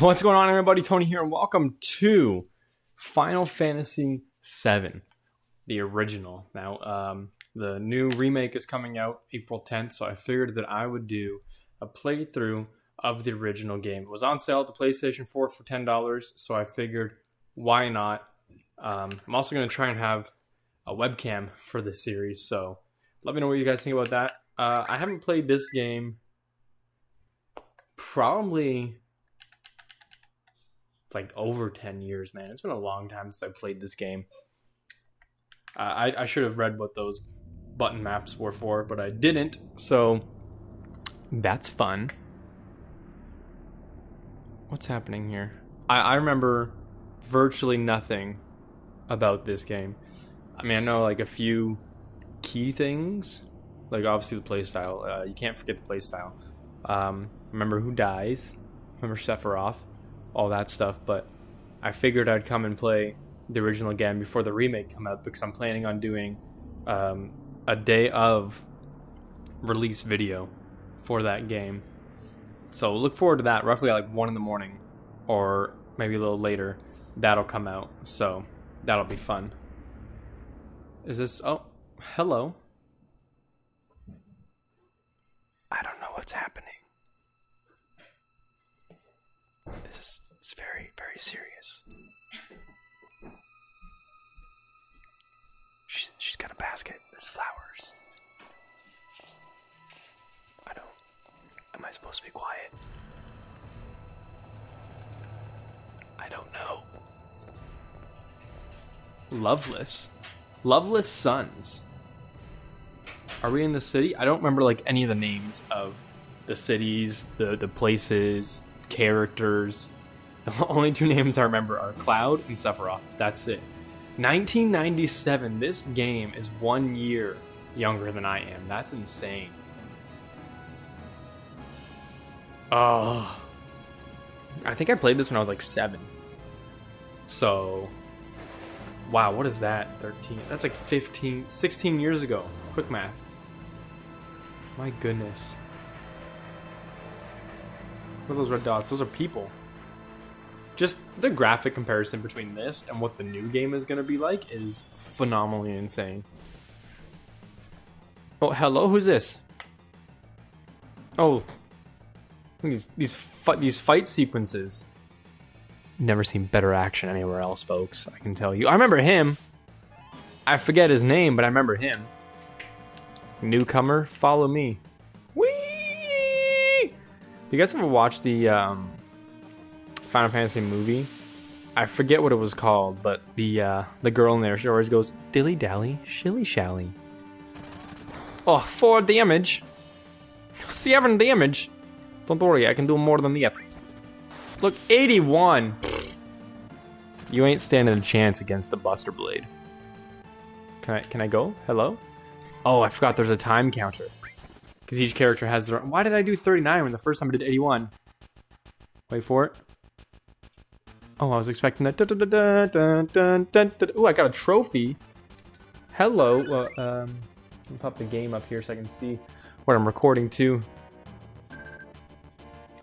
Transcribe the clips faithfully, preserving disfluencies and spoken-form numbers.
What's going on, everybody? Tony here, and welcome to Final Fantasy seven, the original. Now, um, the new remake is coming out April tenth, so I figured that I would do a playthrough of the original game. It was on sale at the PlayStation four for ten dollars, so I figured, why not? Um, I'm also going to try and have a webcam for this series, so let me know what you guys think about that. Uh, I haven't played this game probably... like over ten years, man. It's been a long time since I played this game. Uh, I, I should have read what those button maps were for, but I didn't, so that's fun. What's happening here? I, I remember virtually nothing about this game. I mean, I know like a few key things, like obviously the playstyle. Uh, you can't forget the playstyle. Um, remember who dies, remember Sephiroth. All that stuff, but I figured I'd come and play the original again before the remake come out because I'm planning on doing um, a day of release video for that game. So look forward to that, roughly like one in the morning or maybe a little later. That'll come out, so that'll be fun. Is this... oh, hello. I don't know what's happening. This is it's very, very serious. She's, she's got a basket. There's flowers. I don't... am I supposed to be quiet? I don't know. Loveless. Loveless Sons. Are we in the city? I don't remember, like, any of the names of the cities, the, the places... characters. The only two names I remember are Cloud and Sephiroth. That's it. nineteen ninety-seven. This game is one year younger than I am. That's insane. Oh. I think I played this when I was like seven. So. Wow, what is that? thirteen. That's like fifteen, sixteen years ago. Quick math. My goodness. What are those red dots? Those are people. Just the graphic comparison between this and what the new game is going to be like is phenomenally insane. Oh, hello? Who's this? Oh. These these, fi these fight sequences. Never seen better action anywhere else, folks. I can tell you. I remember him. I forget his name, but I remember him. Newcomer, follow me. You guys ever watched the um, Final Fantasy movie? I forget what it was called, but the uh, the girl in there, she always goes, dilly dally, shilly shally. Oh, four damage. Seven damage. Don't worry, I can do more than that. Look, eighty-one. You ain't standing a chance against the Buster Blade. Can I, can I go? Hello? Oh, I forgot there's a time counter. Because each character has their own. Why did I do thirty-nine when the first time I did eighty-one? Wait for it. Oh, I was expecting that. Dun, dun, dun, dun, dun, dun, dun. Ooh, I got a trophy. Hello. Well, um, I'll pop the game up here so I can see what I'm recording to.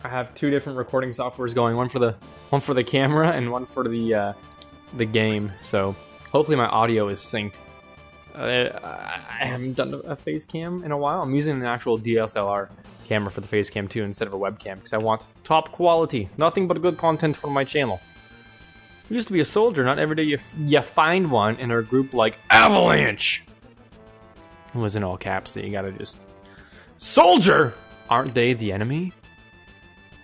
I have two different recording softwares going. One for the one for the camera and one for the uh, the game. So hopefully my audio is synced. Uh, I haven't done a face cam in a while. I'm using an actual D S L R camera for the face cam too instead of a webcam because I want top quality. Nothing but good content for my channel. I used to be a soldier. Not every day you, f you find one in our group like Avalanche. It was in all caps, so you gotta just... Soldier! Aren't they the enemy?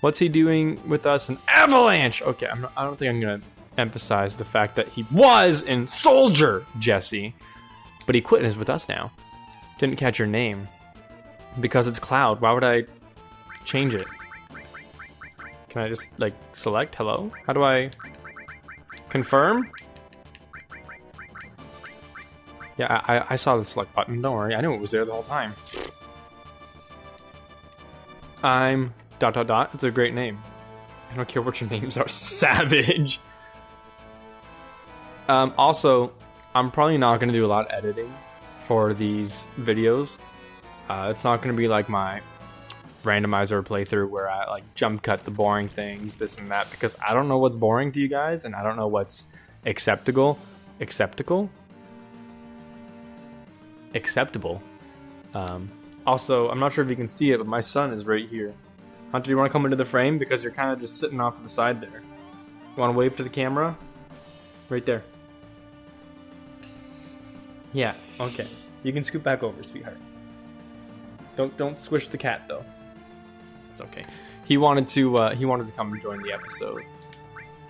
What's he doing with us in Avalanche? Okay, I'm not, I don't think I'm gonna emphasize the fact that he was in Soldier, Jesse. But he quit and is with us now. Didn't catch your name. Because it's Cloud, why would I change it? Can I just, like, select? Hello? How do I confirm? Yeah, I, I saw the select button. Don't worry, I knew it was there the whole time. I'm... dot dot dot. It's a great name. I don't care what your names are. Savage! Um, also... I'm probably not going to do a lot of editing for these videos. Uh, it's not going to be like my randomizer playthrough where I like jump cut the boring things, this and that, because I don't know what's boring to you guys, and I don't know what's acceptable, acceptable, acceptable. Um, also, I'm not sure if you can see it, but my son is right here. Hunter, do you want to come into the frame? Because you're kind of just sitting off to the side there. You want to wave to the camera? Right there. Yeah, okay. You can scoot back over, sweetheart. Don't don't squish the cat though. It's okay. He wanted to uh, he wanted to come and join the episode.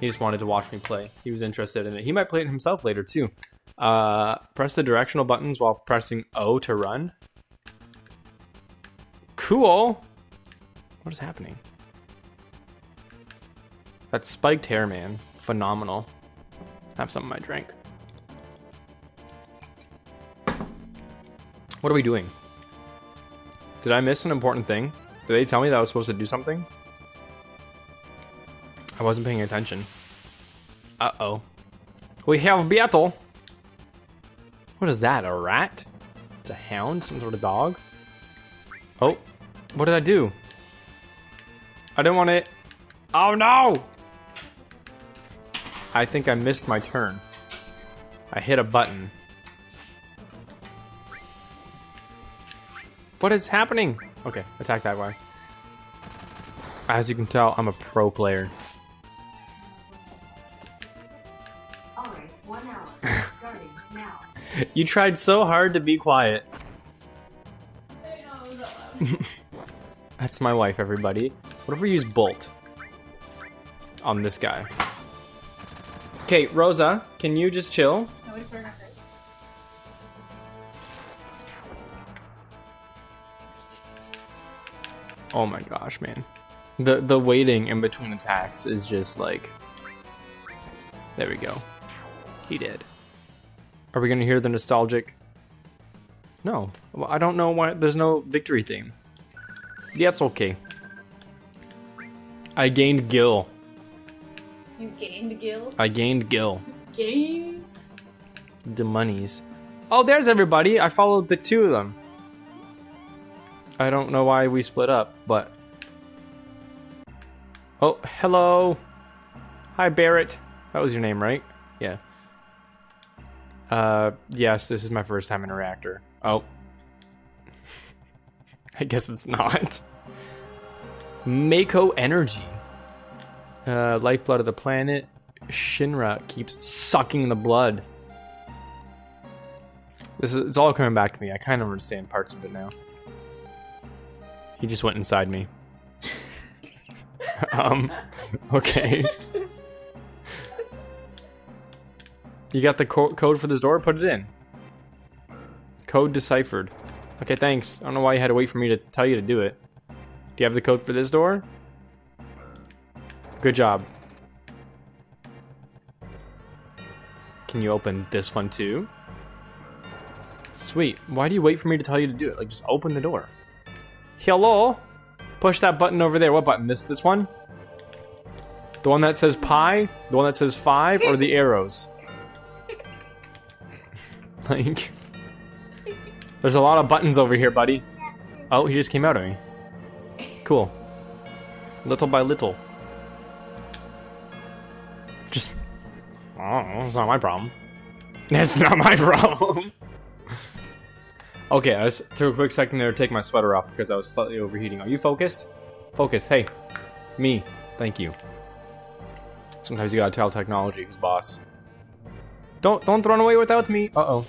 He just wanted to watch me play. He was interested in it. He might play it himself later too. Uh, press the directional buttons while pressing O to run. Cool. What is happening? That spiked hair, man, phenomenal. Have some of my drink. What are we doing? Did I miss an important thing? Did they tell me that I was supposed to do something? I wasn't paying attention. Uh-oh. We have battle! What is that, a rat? It's a hound, some sort of dog? Oh, what did I do? I didn't want it. Oh no! I think I missed my turn. I hit a button. What is happening? Okay, attack that way. As you can tell, I'm a pro player. All right, one hour. Starting now. You tried so hard to be quiet. That's my wife, everybody. What if we use Bolt on this guy? Okay, Rosa, can you just chill? Oh my gosh, man. The the waiting in between attacks is just like... There we go. He did. Are we gonna hear the nostalgic? No. Well, I don't know why there's no victory theme. Yeah, it's okay. I gained Gil. You gained Gil? I gained Gil. Gains? The monies. Oh, there's everybody. I followed the two of them. I don't know why we split up, but... Oh, hello! Hi, Barret. That was your name, right? Yeah. Uh, yes, this is my first time in a reactor. Oh. I guess it's not. Mako Energy. Uh, lifeblood of the planet. Shinra keeps sucking the blood. This is, it's all coming back to me. I kind of understand parts of it now. He just went inside me. um, okay. You got the co code for this door? Put it in. Code deciphered. Okay, thanks. I don't know why you had to wait for me to tell you to do it. Do you have the code for this door? Good job. Can you open this one too? Sweet. Why do you wait for me to tell you to do it? Like, just open the door. Hello? Push that button over there. What button? This this one? The one that says pi? The one that says five? Or the arrows? Like... There's a lot of buttons over here, buddy. Oh, he just came out at me. Cool. Little by little. Just... I don't know. It's not my problem. That's not my problem. Okay, I just took a quick second there to take my sweater off because I was slightly overheating. Are you focused? Focus, hey. Me, thank you. Sometimes you gotta tell technology who's boss. Don't don't run away without me. Uh-oh.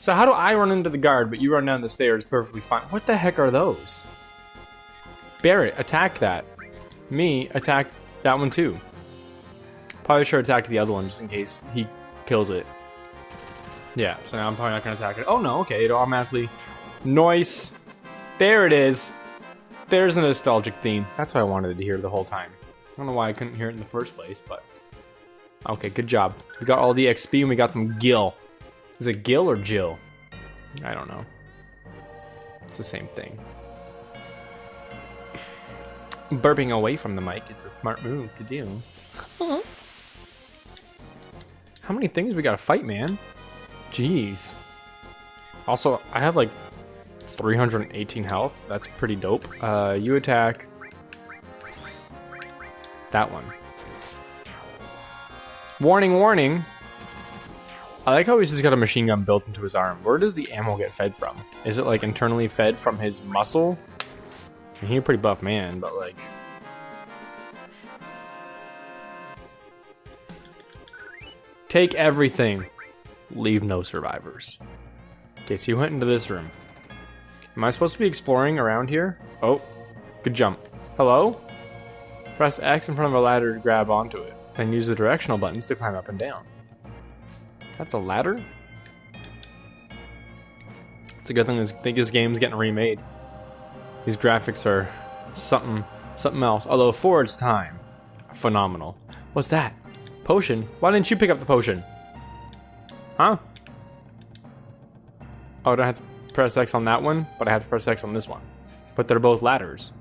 So how do I run into the guard, but you run down the stairs perfectly fine? What the heck are those? Barret, attack that. Me, attack that one too. Probably should attack the other one just in case he kills it. Yeah, so now I'm probably not gonna attack it. Oh no, okay, it automatically... Noise! There it is! There's a nostalgic theme. That's what I wanted to hear the whole time. I don't know why I couldn't hear it in the first place, but... Okay, good job. We got all the X P and we got some Gil. Is it Gil or Jill? I don't know. It's the same thing. Burping away from the mic is a smart move to do. How many things we gotta fight, man? Jeez. Also, I have like three hundred eighteen health. That's pretty dope. Uh, you attack that one. Warning, warning. I like how he's just got a machine gun built into his arm. Where does the ammo get fed from? Is it like internally fed from his muscle? I mean, he's a pretty buff man, but like... Take everything. Leave no survivors. Okay, so you went into this room. Am I supposed to be exploring around here? Oh, good jump. Hello? Press X in front of a ladder to grab onto it. Then use the directional buttons to climb up and down. That's a ladder? It's a good thing I think this game's getting remade. These graphics are something, something else. Although for its time, phenomenal. What's that? Potion? Why didn't you pick up the potion? Huh? Oh, I don't have to press X on that one, but I have to press X on this one. But they're both ladders.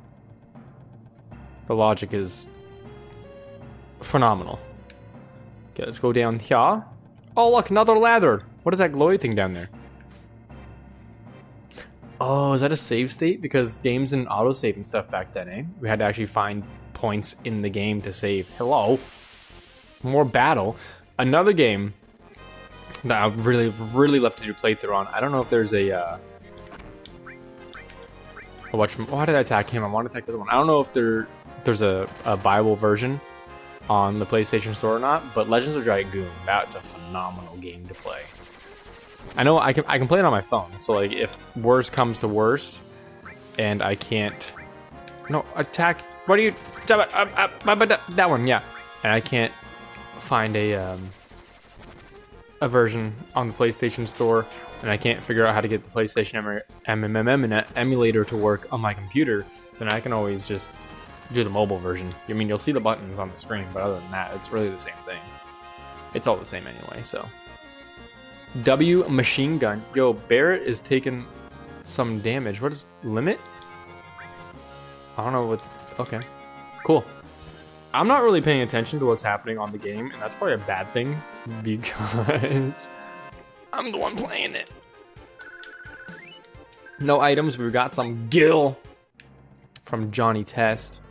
The logic is phenomenal. Okay, let's go down here. Oh, look, another ladder. What is that glowy thing down there? Oh, is that a save state? Because games didn't autosave and stuff back then, eh? We had to actually find points in the game to save. Hello. More battle. Another game that I really, really love to do playthrough on. I don't know if there's a... Uh... Oh, watch. Why did I attack him? I want to attack the other one. I don't know if there there's a, a viable version on the PlayStation Store or not, but Legends of Dragoon, that's a phenomenal game to play. I know I can I can play it on my phone, so like if worse comes to worse, and I can't, no attack. What are you? That one, yeah. And I can't find a um, a version on the PlayStation Store, and I can't figure out how to get the PlayStation M M M emulator to work on my computer. Then I can always just do the mobile version. I mean, you'll see the buttons on the screen, but other than that, it's really the same thing. It's all the same anyway, so. W machine gun. Yo, Barret is taking some damage. What is limit? I don't know what... Okay. Cool. I'm not really paying attention to what's happening on the game, and that's probably a bad thing because I'm the one playing it. No items. We've got some gil from Johnny Test.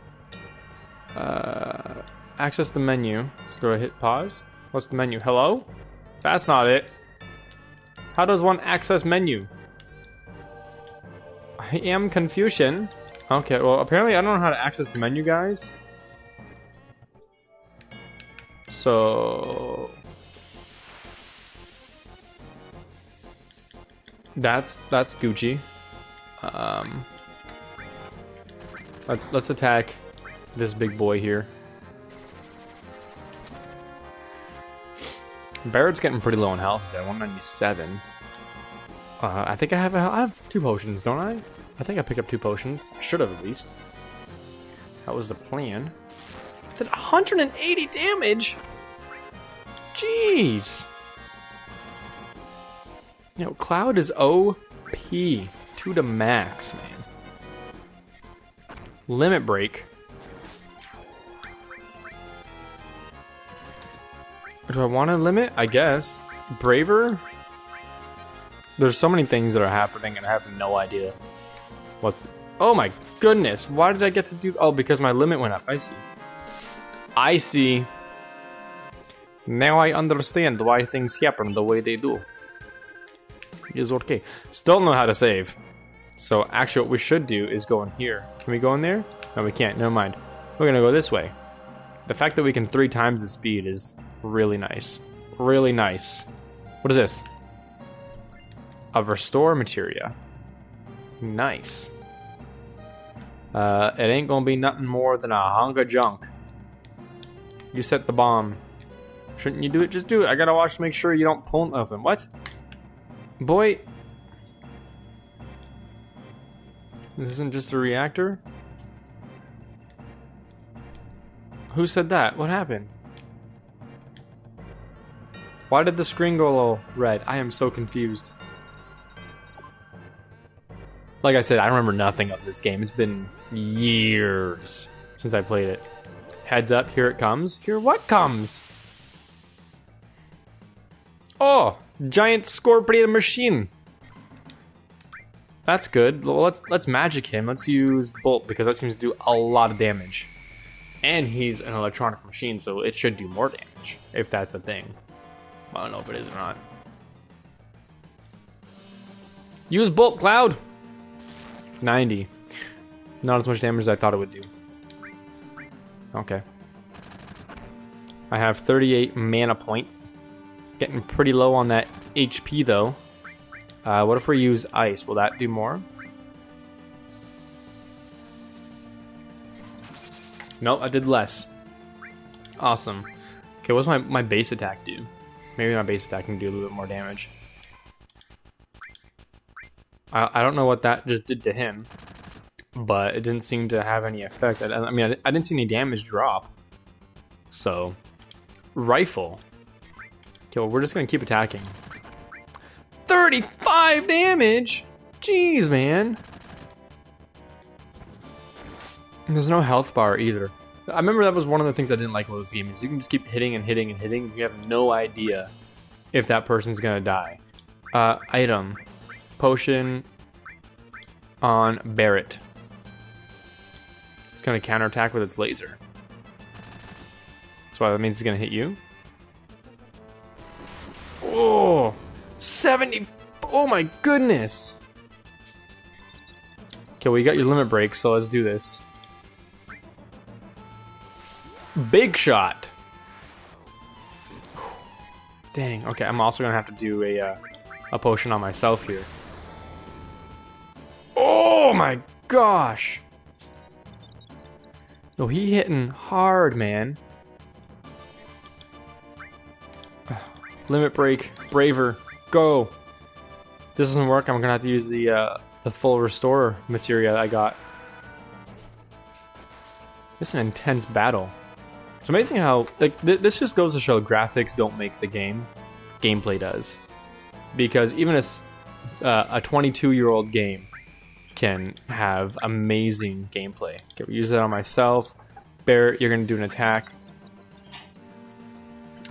Uh, access the menu. Let's go to hit pause. What's the menu? Hello? That's not it. How does one access menu? I am Confucian. Okay, well, apparently I don't know how to access the menu, guys. So... That's, that's Gucci. Um... Let's, let's attack this big boy here. Barret's getting pretty low on health. He's at one ninety-seven. Uh, I think I have a, I have two potions, don't I? I think I picked up two potions. I should have at least. That was the plan. Did one hundred eighty damage. Jeez. You know, Cloud is O P to the max, man. Limit break. Do I want to limit? I guess. Braver? There's so many things that are happening and I have no idea what... Oh my goodness. Why did I get to do... Oh, because my limit went up. I see. I see. Now I understand why things happen the way they do. It's okay. Still know how to save. So actually what we should do is go in here. Can we go in there? No, we can't. Never mind. We're going to go this way. The fact that we can three times the speed is really nice. Really nice. What is this? A restore materia. Nice. Uh, it ain't going to be nothing more than a hunk of junk. You set the bomb. Shouldn't you do it? Just do it. I got to watch to make sure you don't pull nothing. What? Boy... This isn't just a reactor? Who said that? What happened? Why did the screen go all red? I am so confused. Like I said, I remember nothing of this game. It's been years since I played it. Heads up, here it comes. Here what comes? Oh, giant scorpion machine. That's good. Let's let's magic him. Let's use Bolt because that seems to do a lot of damage. And he's an electronic machine, so it should do more damage, if that's a thing. I don't know if it is or not. Use Bolt, Cloud! ninety. Not as much damage as I thought it would do. Okay. I have thirty-eight mana points. Getting pretty low on that H P, though. Uh, what if we use Ice? Will that do more? Nope, I did less. Awesome. Okay, what's my, my base attack do? Maybe my base attack can do a little bit more damage. I, I don't know what that just did to him, but it didn't seem to have any effect. I, I mean, I, I didn't see any damage drop. So, rifle. Okay, well, we're just gonna keep attacking. thirty-five damage! Jeez, man. There's no health bar either. I remember that was one of the things I didn't like about this game, is you can just keep hitting and hitting and hitting. You have no idea if that person's gonna die. Uh, item. Potion on Barret. It's gonna counterattack with its laser. That's why that means it's gonna hit you. Oh! seventy! Oh my goodness! Okay, well you got your limit break, so let's do this. Big shot. Dang. Okay, I'm also gonna have to do a uh, a potion on myself here. Oh my gosh! No, he hitting hard, man. Limit break, braver, go. If this doesn't work. I'm gonna have to use the uh, the full restore materia I got. It's an intense battle. It's amazing how, like, th this just goes to show graphics don't make the game, gameplay does. Because even a, uh, a twenty-two-year-old game can have amazing gameplay. Okay, we use that on myself. Barret, you're gonna do an attack.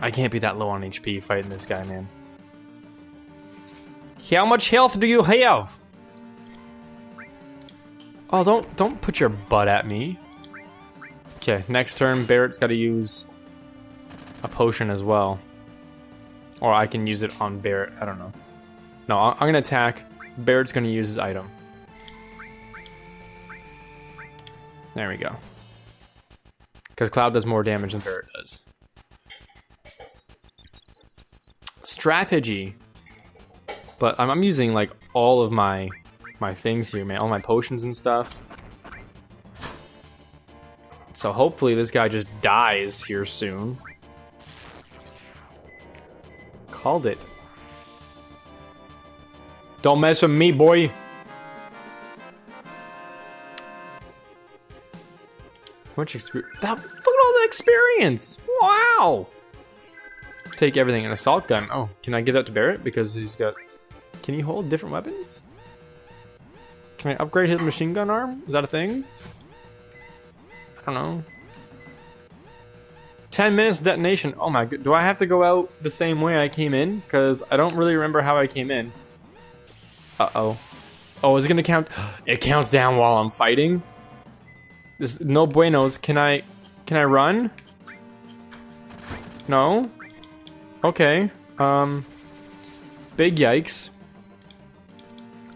I can't be that low on H P fighting this guy, man. How much health do you have? Oh, don't, don't put your butt at me. Okay, next turn, Barret's got to use a potion as well. Or I can use it on Barret, I don't know. No, I'm going to attack. Barret's going to use his item. There we go. Because Cloud does more damage than Barret does. Strategy. But I'm, I'm using like all of my, my things here, man. All my potions and stuff. So hopefully this guy just dies here soon. Called it. Don't mess with me, boy. Much experience. Look at all the experience. Wow. Take everything. An assault gun. Oh, can I give that to Barret? Because he's got... Can he hold different weapons? Can I upgrade his machine gun arm? Is that a thing? I don't know. ten minutes detonation. Oh my god. Do I have to go out the same way I came in? Because I don't really remember how I came in. Uh-oh. Oh, is it going to count? It counts down while I'm fighting? This no buenos. Can I... Can I run? No? Okay. Um... Big yikes.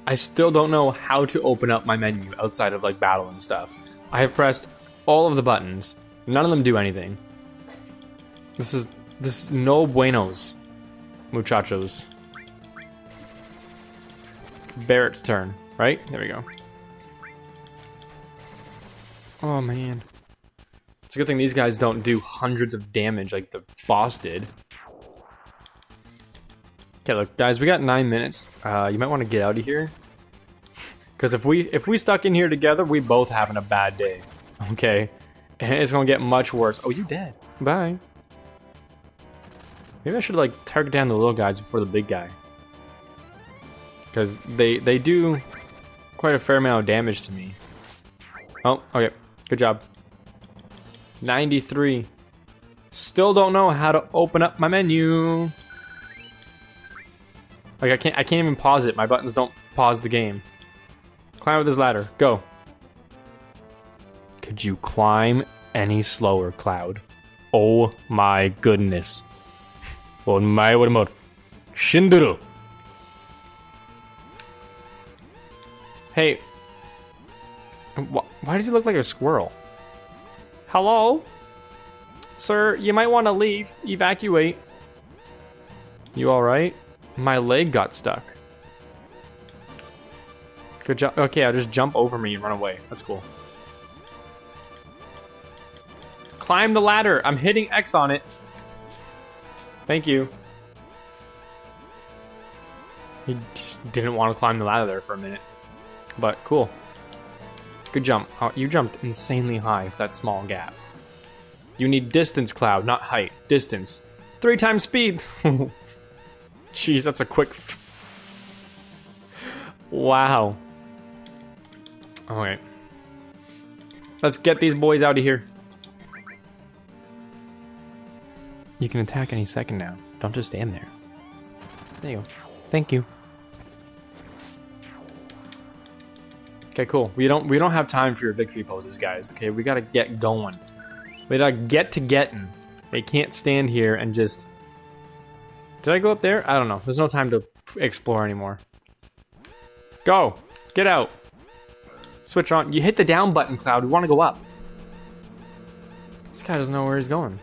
I still don't know how to open up my menu outside of, like, battle and stuff. I have pressed... all of the buttons. None of them do anything. This is this is no buenos, muchachos. Barret's turn, right? There we go. Oh man. It's a good thing these guys don't do hundreds of damage like the boss did. Okay, look, guys, we got nine minutes. Uh, you might want to get out of here. Cause if we if we stuck in here together, we both having a bad day. Okay, and it's gonna get much worse. Oh, you're dead. Bye. Maybe I should like target down the little guys before the big guy, because they they do quite a fair amount of damage to me. Oh, okay. Good job. ninety-three. Still don't know how to open up my menu. Like I can't I can't even pause it. My buttons don't pause the game. Climb up this ladder. Go. Could you climb any slower, Cloud? Oh my goodness. Oh my word. Shinduru. Hey. Why does he look like a squirrel? Hello? Sir, you might want to leave. Evacuate. You alright? My leg got stuck. Good job. Okay, I'll just jump over me and run away. That's cool. Climb the ladder. I'm hitting X on it. Thank you. He just didn't want to climb the ladder there for a minute. But cool. Good jump. Oh, you jumped insanely high for that small gap. You need distance, Cloud, not height. Distance. Three times speed. Jeez, that's a quick... Wow. Alright. Let's get these boys out of here. You can attack any second now. Don't just stand there. There you go. Thank you. Okay, cool. We don't we don't have time for your victory poses, guys. Okay, we gotta get going. We gotta get to getting. They can't stand here and just... Did I go up there? I don't know. There's no time to explore anymore. Go! Get out! Switch on. You hit the down button, Cloud. We want to go up. This guy doesn't know where he's going.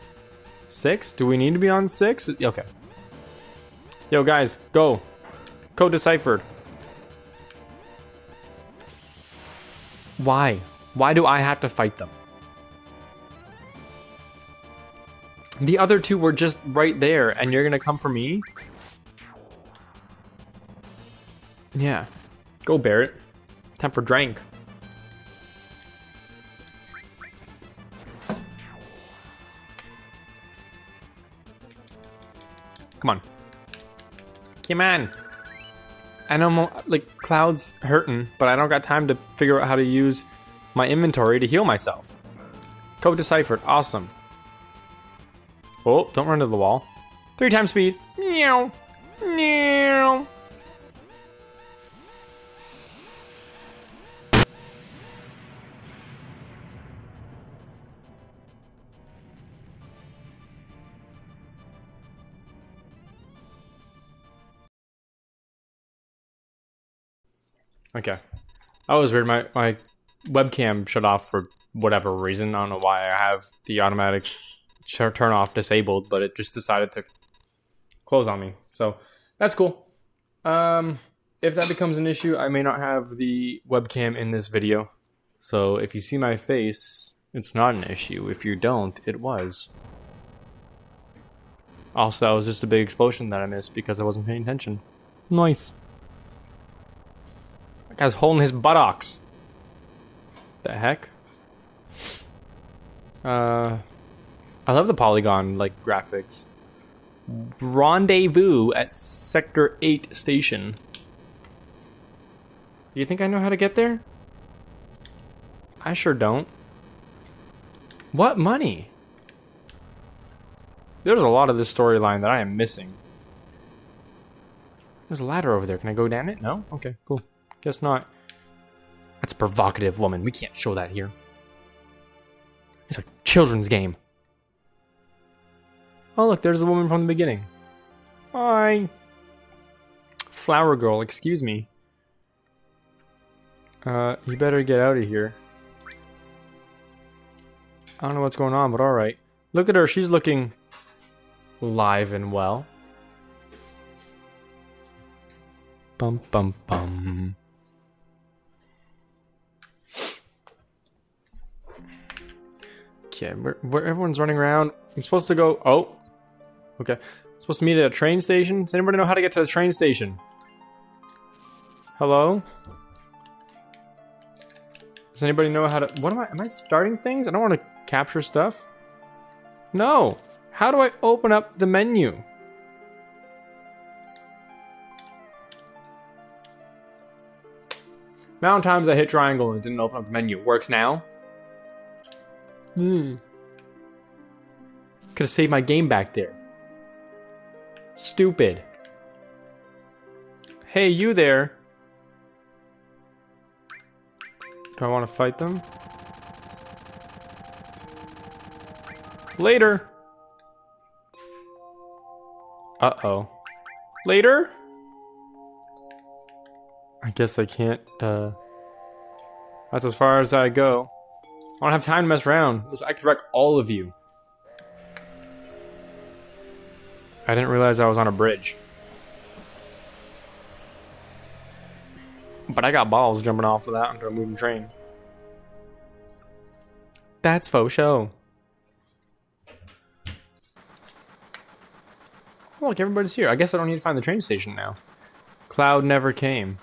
Six? Do we need to be on six? Okay. Yo, guys. Go. Code deciphered. Why? Why do I have to fight them? The other two were just right there, and you're gonna come for me? Yeah. Go, Barret. Time for drink. Come on. Come on. I know, like, Cloud's hurting, but I don't got time to figure out how to use my inventory to heal myself. Code deciphered. Awesome. Oh, don't run to the wall. Three times speed. Meow. Meow. Okay. That was weird. My, my webcam shut off for whatever reason. I don't know why. I have the automatic turn off disabled, but it just decided to close on me. So that's cool. Um, if that becomes an issue, I may not have the webcam in this video. So if you see my face, it's not an issue. If you don't, it was. Also, that was just a big explosion that I missed because I wasn't paying attention. Nice. Guy's holding his buttocks. The heck? Uh, I love the polygon like graphics. Rendezvous at Sector eight Station. Do you think I know how to get there? I sure don't. What money? There's a lot of this storyline that I am missing. There's a ladder over there. Can I go down it? No? Okay, cool. Guess not. That's a provocative woman. We can't show that here. It's a children's game. Oh, look, there's the woman from the beginning. Hi. Flower girl, excuse me. Uh, you better get out of here. I don't know what's going on, but alright. Look at her. She's looking live and well. Bum, bum, bum. Okay, where, where everyone's running around. I'm supposed to go. Oh, okay. I'm supposed to meet at a train station. Does anybody know how to get to the train station? Hello? Does anybody know how to? What am I? Am I starting things? I don't want to capture stuff. No. How do I open up the menu? Amount of times I hit triangle and it didn't open up the menu. Works now. Mm. Could have saved my game back there. Stupid. Hey, you there. Do I want to fight them? Later! Uh-oh. Later? I guess I can't, uh... that's as far as I go. I don't have time to mess around. I could wreck all of you. I didn't realize I was on a bridge. But I got balls jumping off of that onto a moving train. That's faux show. Look, everybody's here. I guess I don't need to find the train station now. Cloud never came.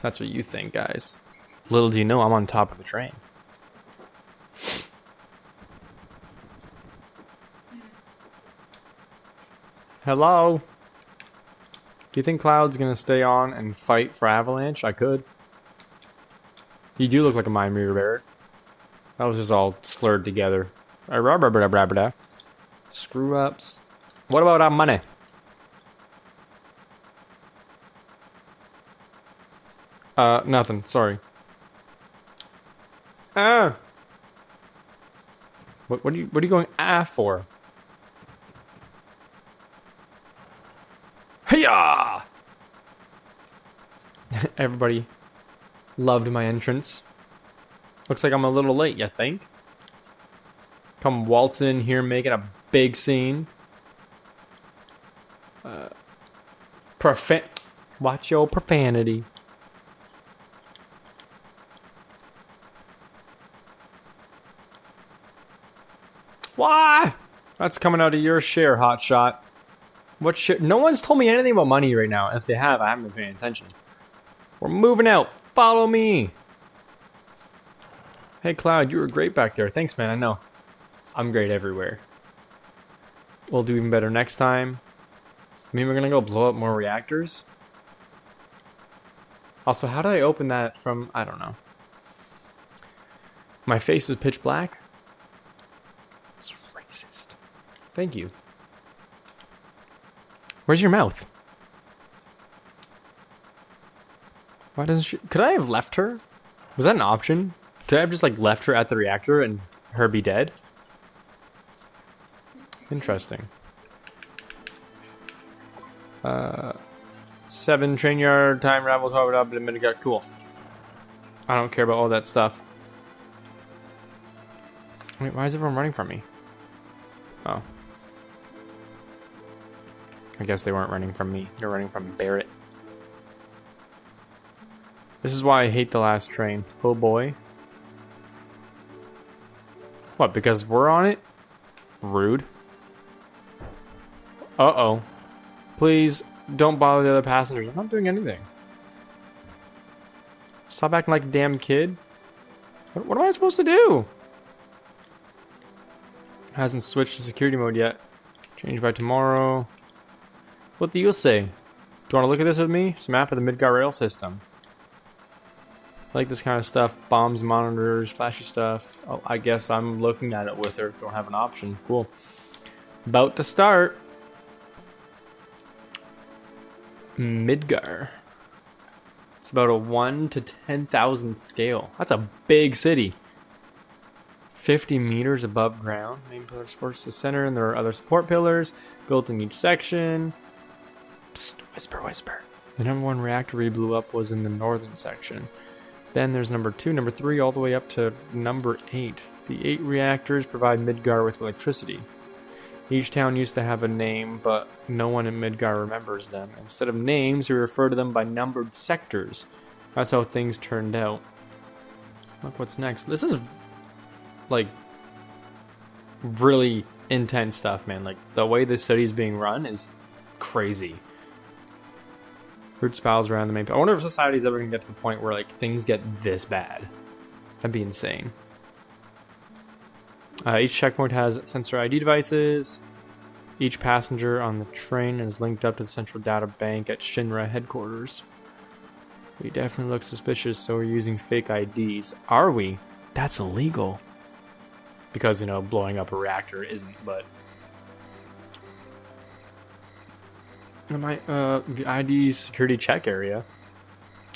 That's what you think, guys. Little do you know, I'm on top of the train. Hello? Do you think Cloud's gonna stay on and fight for Avalanche? I could. You do look like a mind reader, Barret. That was just all slurred together. Screw ups. What about our money? Uh, nothing. Sorry. Ah. What? What are you? What are you going ah for? Hiya! Everybody loved my entrance. Looks like I'm a little late, you think? Come waltzing in here making a big scene. Uh, profan- Watch your profanity. Why? That's coming out of your share, hotshot. What shit? No one's told me anything about money right now. If they have, I haven't been paying attention. We're moving out. Follow me. Hey, Cloud, you were great back there. Thanks, man. I know. I'm great everywhere. We'll do even better next time. I mean, we're going to go blow up more reactors. Also, how did I open that from... I don't know. My face is pitch black. It's racist. Thank you. Where's your mouth? Why doesn't she... Could I have left her? Was that an option? Could I have just, like, left her at the reactor and her be dead? Interesting. Uh, seven train yard, time ravel, covered up, and it got cool. I don't care about all that stuff. Wait, why is everyone running from me? Oh. I guess they weren't running from me. They're running from Barret. This is why I hate the last train. Oh boy. What, because we're on it? Rude. Uh-oh. Please, don't bother the other passengers. I'm not doing anything. Stop acting like a damn kid. What, what am I supposed to do? Hasn't switched to security mode yet. Change by tomorrow. What do you say? Do you want to look at this with me? It's a map of the Midgar rail system. I like this kind of stuff. Bombs, monitors, flashy stuff. Oh, I guess I'm looking at it with her. Don't have an option. Cool. About to start. Midgar. It's about a one to ten thousand scale. That's a big city. fifty meters above ground. Main pillar supports the center, and there are other support pillars built in each section. Psst, whisper, whisper. The number one reactor we blew up was in the northern section. Then there's number two, number three, all the way up to number eight. The eight reactors provide Midgar with electricity. Each town used to have a name, but no one in Midgar remembers them. Instead of names, we refer to them by numbered sectors. That's how things turned out. Look what's next. This is, like, really intense stuff, man. Like, the way this city's being run is... crazy. Root spirals around the main. I wonder if society's ever gonna get to the point where like things get this bad. That'd be insane. Uh, each checkpoint has sensor I D devices. Each passenger on the train is linked up to the central data bank at Shinra headquarters. We definitely look suspicious, so we're using fake I Ds. Are we? That's illegal. Because, you know, blowing up a reactor isn't, but... Am I, uh, the I D security check area.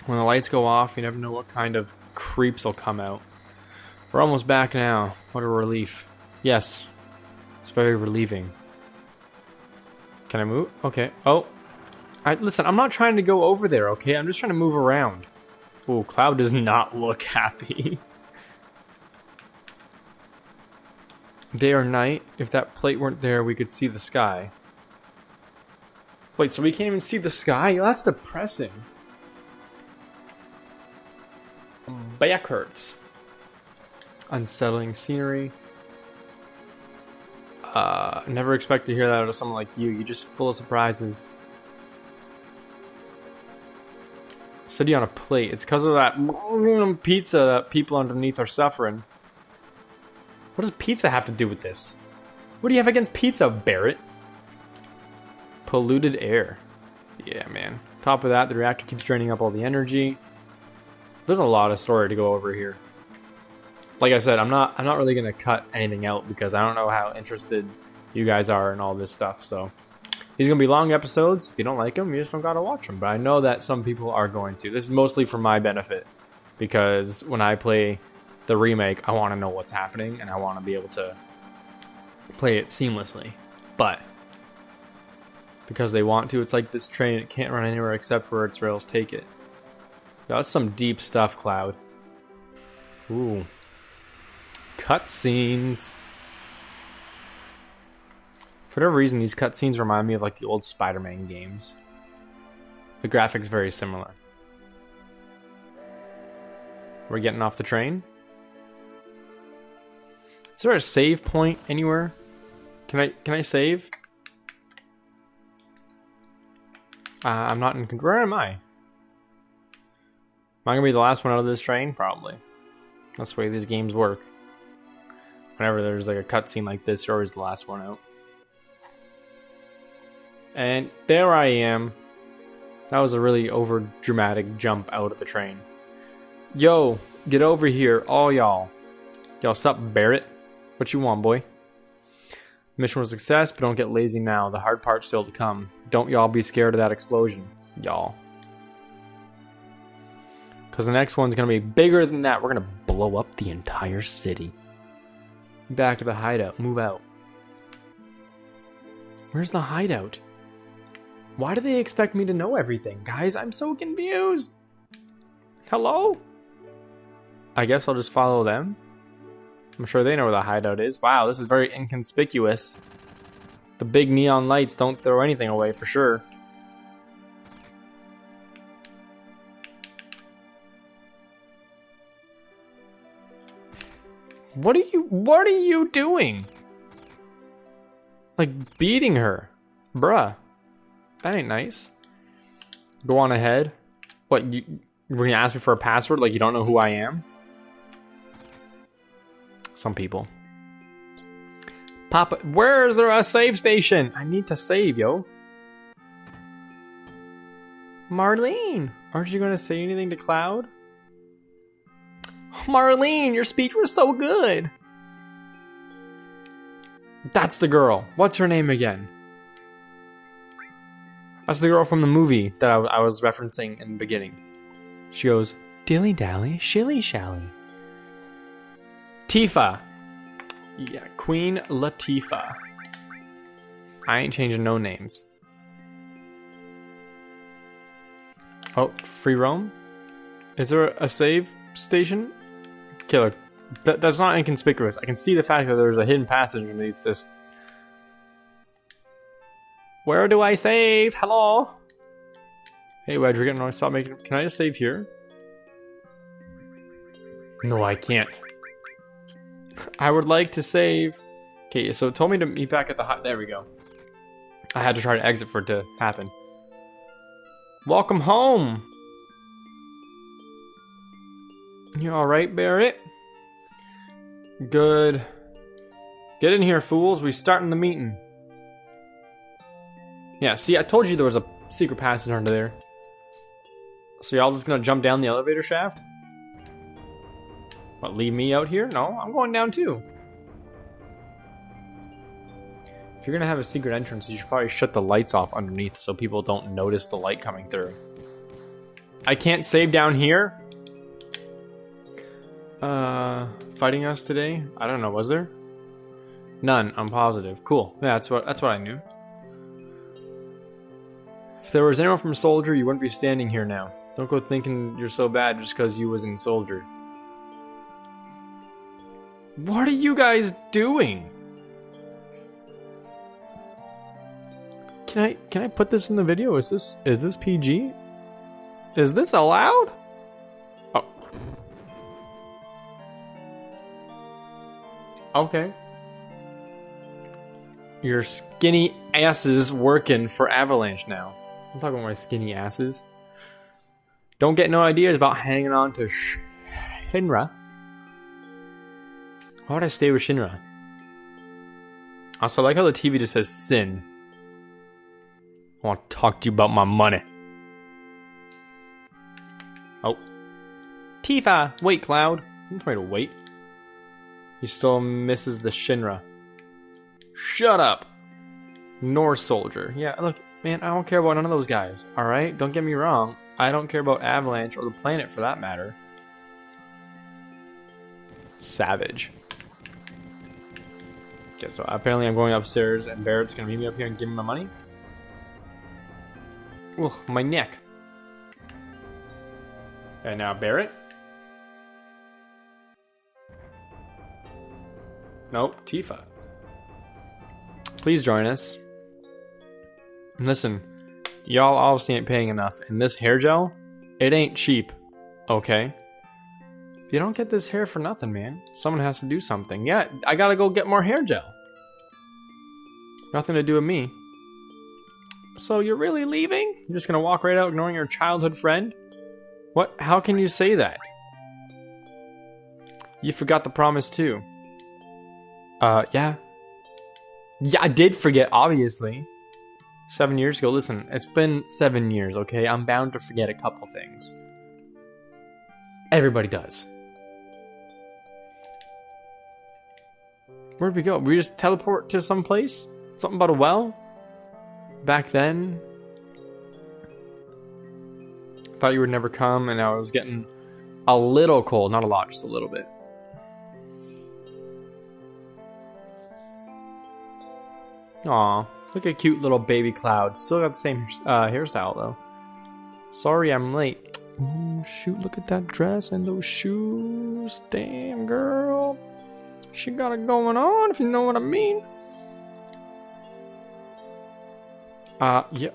When the lights go off, you never know what kind of creeps will come out. We're almost back now. What a relief. Yes. It's very relieving. Can I move? Okay. Oh. I, listen, I'm not trying to go over there, okay? I'm just trying to move around. Ooh, Cloud does not look happy. Day or night, if that plate weren't there, we could see the sky. Wait, so we can't even see the sky? That's depressing. Back hurts. Unsettling scenery. Uh, never expect to hear that out of someone like you. You're just full of surprises. City on a plate. It's because of that pizza that people underneath are suffering. What does pizza have to do with this? What do you have against pizza, Barret? Polluted air. Yeah, man. Top of that, the reactor keeps draining up all the energy. There's a lot of story to go over here. Like I said, I'm not I'm not really gonna cut anything out because I don't know how interested you guys are in all this stuff. So these are gonna be long episodes. If you don't like them, you just don't gotta watch them. But I know that some people are going to. This is mostly for my benefit because when I play the remake, I want to know what's happening and I want to be able to play it seamlessly. But because they want to, it's like this train. It can't run anywhere except where its rails take it. That's some deep stuff, Cloud. Ooh. Cutscenes. For whatever reason, these cutscenes remind me of like the old Spider-Man games. The graphics very similar. We're getting off the train. Is there a save point anywhere? Can I can I save? Uh, I'm not in. Where am I? Am I gonna be the last one out of this train? Probably. That's the way these games work. Whenever there's like a cutscene like this, you're always the last one out. And there I am. That was a really over dramatic jump out of the train. Yo, get over here, all y'all. Y'all sup, Barret? What you want, boy? Mission was a success, but don't get lazy now. The hard part's still to come. Don't y'all be scared of that explosion, y'all. Because the next one's going to be bigger than that. We're going to blow up the entire city. Back to the hideout. Move out. Where's the hideout? Why do they expect me to know everything? Guys, I'm so confused. Hello? I guess I'll just follow them. I'm sure they know where the hideout is. Wow, this is very inconspicuous. The big neon lights don't throw anything away for sure. What are you, what are you doing? Like, beating her. Bruh. That ain't nice. Go on ahead. What, you, you're gonna ask me for a password like you don't know who I am? Some people. Papa, where is there a save station? I need to save, yo. Marlene, aren't you gonna say anything to Cloud? Marlene, your speech was so good. That's the girl. What's her name again? That's the girl from the movie that I, I was referencing in the beginning. She goes, dilly-dally, shilly-shally. Tifa. Yeah, Queen Latifah. I ain't changing no names. Oh, free roam? Is there a save station? Okay, look, that, that's not inconspicuous. I can see the fact that there's a hidden passage underneath this. Where do I save? Hello? Hey, Wedge, we're getting annoyed. Stop making... Can I just save here? No, I can't. I would like to save... Okay, so it told me to meet back at the hut. There we go. I had to try to exit for it to happen. Welcome home! You alright, Barret? Good. Get in here, fools. We're starting the meeting. Yeah, see, I told you there was a secret passage under there. So y'all just gonna jump down the elevator shaft? What, leave me out here? No, I'm going down too. If you're gonna have a secret entrance, you should probably shut the lights off underneath so people don't notice the light coming through. I can't save down here. Uh, fighting us today? I don't know. Was there? None. I'm positive. Cool. Yeah, that's what. That's what I knew. If there was anyone from Soldier, you wouldn't be standing here now. Don't go thinking you're so bad just because you was in Soldier. What are you guys doing? Can I can I put this in the video? Is this is this P G? Is this allowed? Oh. Okay. Your skinny asses working for Avalanche now. I'm talking about my skinny asses. Don't get no ideas about hanging on to Shinra. Why would I stay with Shinra? Also, I like how the T V just says Sin. I want to talk to you about my money. Oh. Tifa! Wait, Cloud. I'm trying to wait. He still misses the Shinra. Shut up! Nor Soldier. Yeah, look, man, I don't care about none of those guys, alright? Don't get me wrong. I don't care about Avalanche or the planet for that matter. Savage. Okay, so apparently I'm going upstairs and Barret's gonna meet me up here and give me my money. Ugh, my neck. And now Barret. Nope, Tifa. Please join us. Listen, y'all obviously ain't paying enough, and this hair gel, it ain't cheap. Okay. You don't get this hair for nothing, man. Someone has to do something. Yeah, I gotta go get more hair gel. Nothing to do with me. So you're really leaving? You're just gonna walk right out ignoring your childhood friend? What? How can you say that? You forgot the promise too. Uh, yeah. Yeah, I did forget, obviously. Seven years ago. Listen, it's been seven years, okay? I'm bound to forget a couple things. Everybody does. Where'd we go? We just teleport to some place? Something about a well? Back then, I thought you would never come, and I was getting a little cold. Not a lot, just a little bit. Aw, look at cute little baby Cloud. Still got the same uh, hairstyle, though. Sorry I'm late. Ooh, shoot, look at that dress and those shoes. Damn, girl. She got it going on, if you know what I mean. Uh, yeah,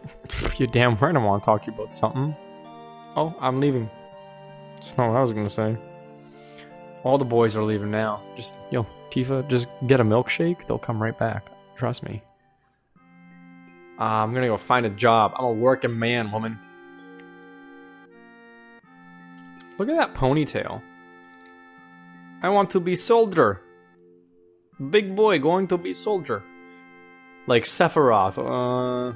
you're damn right I want to talk to you about something. Oh, I'm leaving. That's not what I was going to say. All the boys are leaving now. Just, yo, Tifa, just get a milkshake. They'll come right back. Trust me. Uh, I'm going to go find a job. I'm a working man, woman. Look at that ponytail. I want to be soldier. Big boy going to be soldier. Like Sephiroth. Uh...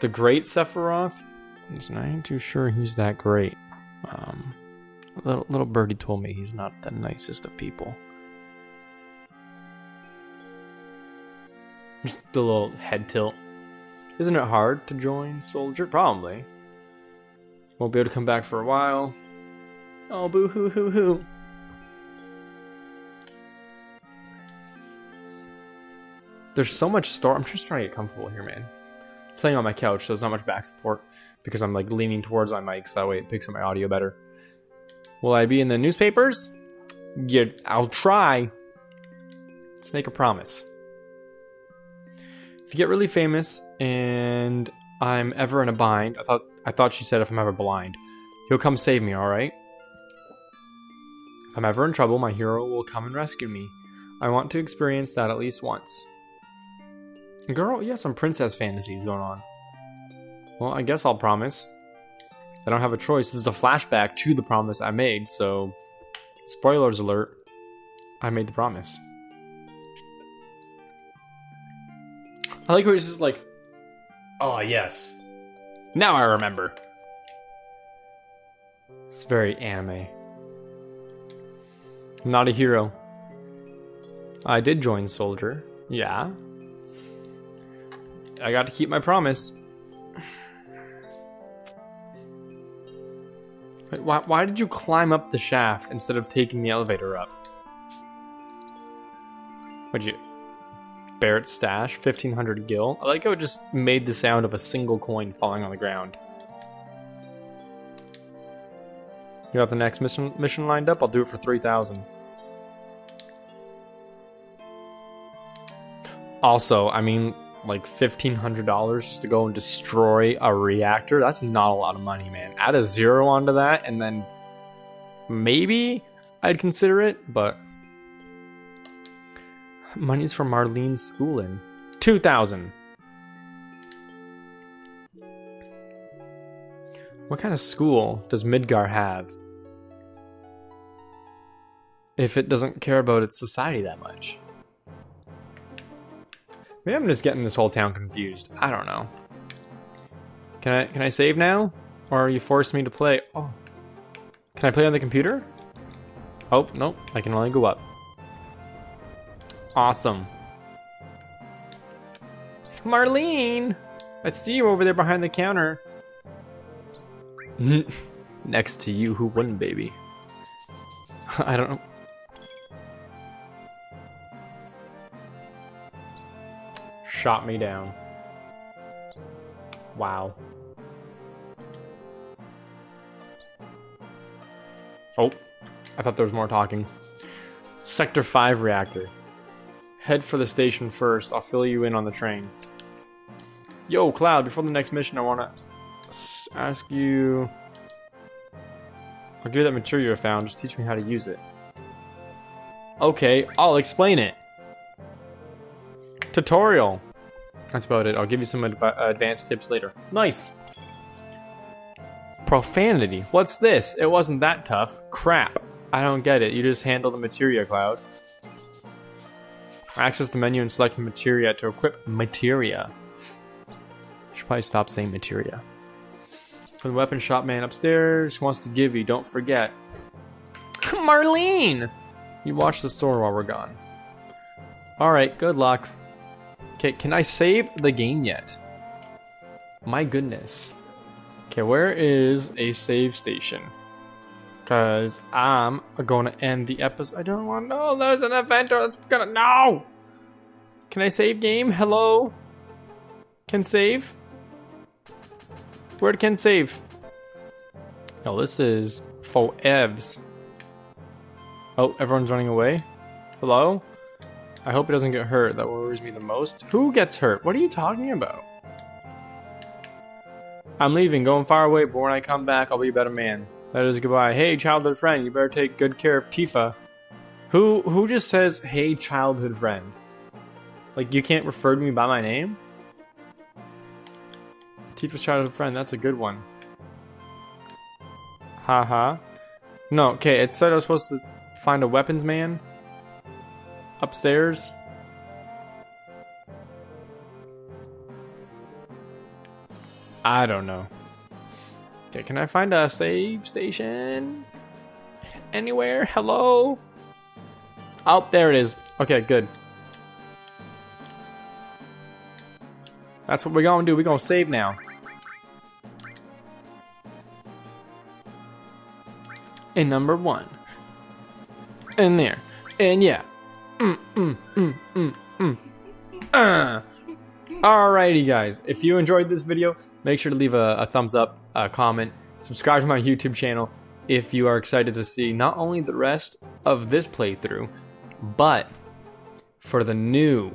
The great Sephiroth? Listen, I ain't too sure he's that great. Um, little, little birdie told me he's not the nicest of people. Just the little head tilt. Isn't it hard to join Soldier? Probably. Won't be able to come back for a while. Oh, boo hoo hoo hoo. There's so much storm. I'm just trying to get comfortable here, man. Playing on my couch, so there's not much back support because I'm like leaning towards my mic, so that way it picks up my audio better. Will I be in the newspapers? Yeah, I'll try. Let's make a promise. If you get really famous and I'm ever in a bind, I thought I thought she said if I'm ever blind, you'll come save me, alright? If I'm ever in trouble, my hero will come and rescue me. I want to experience that at least once. Girl, you have some princess fantasies going on. Well, I guess I'll promise. I don't have a choice. This is a flashback to the promise I made, so... Spoilers alert. I made the promise. I like how he's just like... Oh, yes. Now I remember. It's very anime. I'm not a hero. I did join Soldier. Yeah. I got to keep my promise. Wait, why, why did you climb up the shaft instead of taking the elevator up? What'd you... Barret stash, fifteen hundred gil. I like how it just made the sound of a single coin falling on the ground. You have the next mission, mission lined up? I'll do it for three thousand. Also, I mean, like fifteen hundred dollars just to go and destroy a reactor? That's not a lot of money, man. Add a zero onto that, and then maybe I'd consider it, but... Money's for Marlene's schooling. two thousand. What kind of school does Midgar have? If it doesn't care about its society that much. Maybe I'm just getting this whole town confused. I don't know. Can I can I save now? Or are you forced me to play? Oh. Can I play on the computer? Oh, nope. I can only go up. Awesome. Marlene! I see you over there behind the counter. Next to you, who wouldn't, baby? I don't know. Shot me down. Wow. Oh, I thought there was more talking. Sector five reactor. Head for the station first. I'll fill you in on the train. Yo, Cloud, before the next mission, I want to ask you... I'll give you that material I found. Just teach me how to use it. Okay, I'll explain it. Tutorial. That's about it. I'll give you some adv advanced tips later. Nice. Profanity. What's this? It wasn't that tough. Crap. I don't get it. You just handle the Materia, Cloud. Access the menu and select Materia to equip Materia. Should probably stop saying Materia. From the weapon shop man upstairs, wants to give you, don't forget. Marlene! You watch the store while we're gone. Alright, good luck. Okay, can I save the game yet? My goodness. Okay, where is a save station? Because I'm going to end the episode. I don't want to know. There's an event or that's going to... No! Can I save game? Hello? Can save? Where can save? No, this is for evs. Oh, everyone's running away. Hello? I hope it doesn't get hurt. That worries me the most. Who gets hurt? What are you talking about? I'm leaving. Going far away, but when I come back, I'll be a better man. That is goodbye. Hey, childhood friend, you better take good care of Tifa. Who who just says, hey, childhood friend? Like, you can't refer to me by my name? Tifa's childhood friend, that's a good one. Haha. -ha. No, okay, it said I was supposed to find a weapons man. Upstairs. I don't know. Okay, can I find a save station? Anywhere? Hello? Oh, there it is. Okay, good. That's what we're gonna do. We're gonna save now. And number one. And there. And yeah. Mm, mm, mm, mm, mm. Uh. Alrighty, guys. If you enjoyed this video, make sure to leave a, a thumbs up, a comment, subscribe to my YouTube channel if you are excited to see not only the rest of this playthrough, but for the new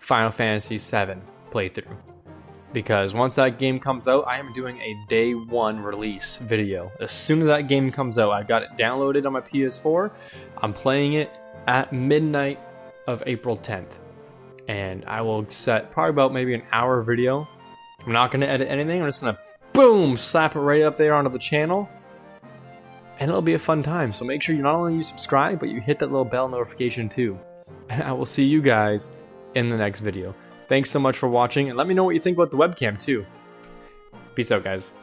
Final Fantasy seven playthrough. Because once that game comes out, I am doing a day one release video. As soon as that game comes out, I've got it downloaded on my P S four. I'm playing it at midnight of April tenth. And I will set probably about maybe an hour video. I'm not going to edit anything. I'm just going to, boom, slap it right up there onto the channel. And it'll be a fun time. So make sure you not only you subscribe, but you hit that little bell notification too. And I will see you guys in the next video. Thanks so much for watching. And let me know what you think about the webcam too. Peace out, guys.